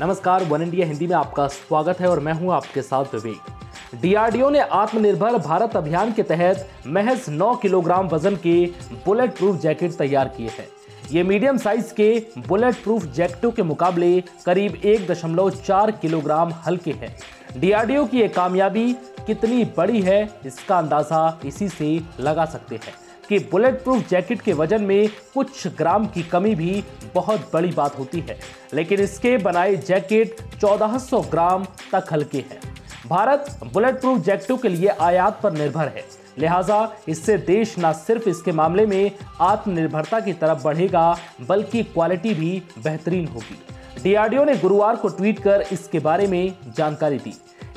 नमस्कार, one India Hindi में आपका स्वागत है और मैं हूं आपके साथ विवेक। डीआरडीओ ने आत्मनिर्भर भारत अभियान के तहत महज 9 किलोग्राम वजन के बुलेट प्रूफ जैकेट तैयार किए हैं। ये मीडियम साइज के बुलेट प्रूफ जैकेटों के मुकाबले करीब 1.4 किलोग्राम हल्के हैं। डीआरडीओ की ये कामयाबी कितनी बड़ी है, इसका अंदाजा इसी से लगा सकते हैं कि बुलेट प्रूफ जैकेट के वजन में कुछ ग्राम की कमी भी बहुत बड़ी बात होती है, लेकिन इसके बनाए जैकेट 1400 ग्राम तक हल्के हैं। भारत बुलेट प्रूफ जैकेटों के लिए आयात पर निर्भर है, लिहाजा इससे देश न सिर्फ इसके मामले में आत्मनिर्भरता की तरफ बढ़ेगा बल्कि क्वालिटी भी बेहतरीन होगी। डीआरडीओ ने गुरुवार को ट्वीट कर इसके बारे में जानकारी दी।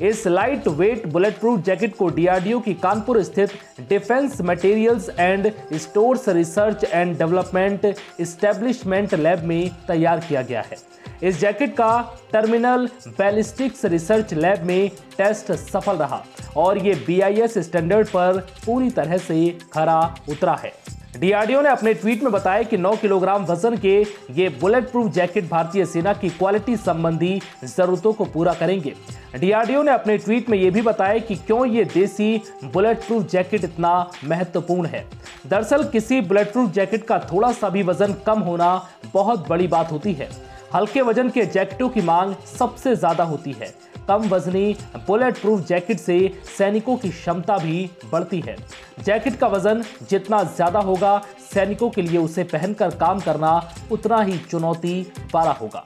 इस light weight bullet proof jacket को डीआरडीओ की कानपुर स्थित defence materials and stores research and development establishment lab में तैयार किया गया है। इस जैकेट का टर्मिनल बैलिस्टिक्स रिसर्च लैब में टेस्ट सफल रहा और ये BIS स्टैंडर्ड पर पूरी तरह से खरा उतरा है। डीआरडीओ ने अपने ट्वीट में बताया कि 9 किलोग्राम वजन के ये बुलेट प्रूफ जैकेट भारतीय सेना की क्वालिटी संबंधी जरूरतों को पूरा करेंगे। डीआरडीओ ने अपने ट्वीट में ये भी बताया कि क्यों ये देसी बुलेट प्रूफ जैकेट इतना महत्वपूर्ण है। दरअसल किसी बुलेट प्रूफ जैकेट का थोड़ा सा भी वजन कम होना बहुत बड़ी बात होती है। हल्के वजन के जैकेटों की मांग सबसे ज्यादा होती है। कम वजनी बुलेट प्रूफ जैकेट से सैनिकों की क्षमता भी बढ़ती है। जैकेट का वजन जितना ज़्यादा होगा, सैनिकों के लिए उसे पहनकर काम करना उतना ही चुनौती भरा होगा।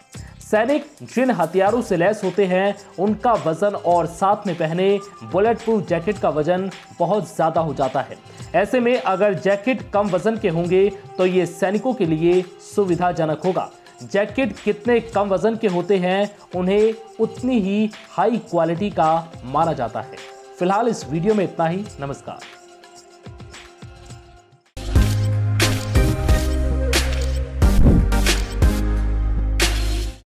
सैनिक जिन हथियारों से लैस होते हैं, उनका वजन और साथ में पहने बुलेट प्रूफ जैकेट का वजन बहुत ज़्यादा हो जाता है। ऐसे में अगर जैकेट कम वजन के होंगे तो ये सैनिकों के लिए सुविधाजनक होगा। जैकेट कितने कम वजन के होते हैं, उन्हें उतनी ही हाई क्वालिटी का माना जाता है। फिलहाल इस वीडियो में इतना ही। नमस्कार।